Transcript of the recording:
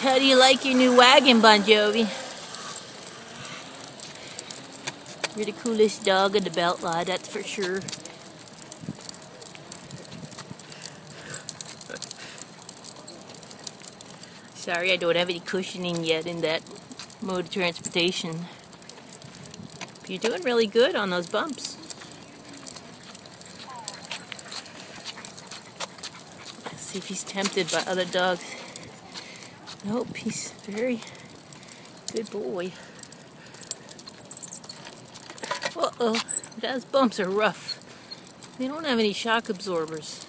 How do you like your new wagon, Bon Jovi? You're the coolest dog in the belt line, that's for sure. Sorry, I don't have any cushioning yet in that mode of transportation. But you're doing really good on those bumps. Let's see if he's tempted by other dogs. Nope, he's a very good boy. Uh-oh, those bumps are rough. They don't have any shock absorbers.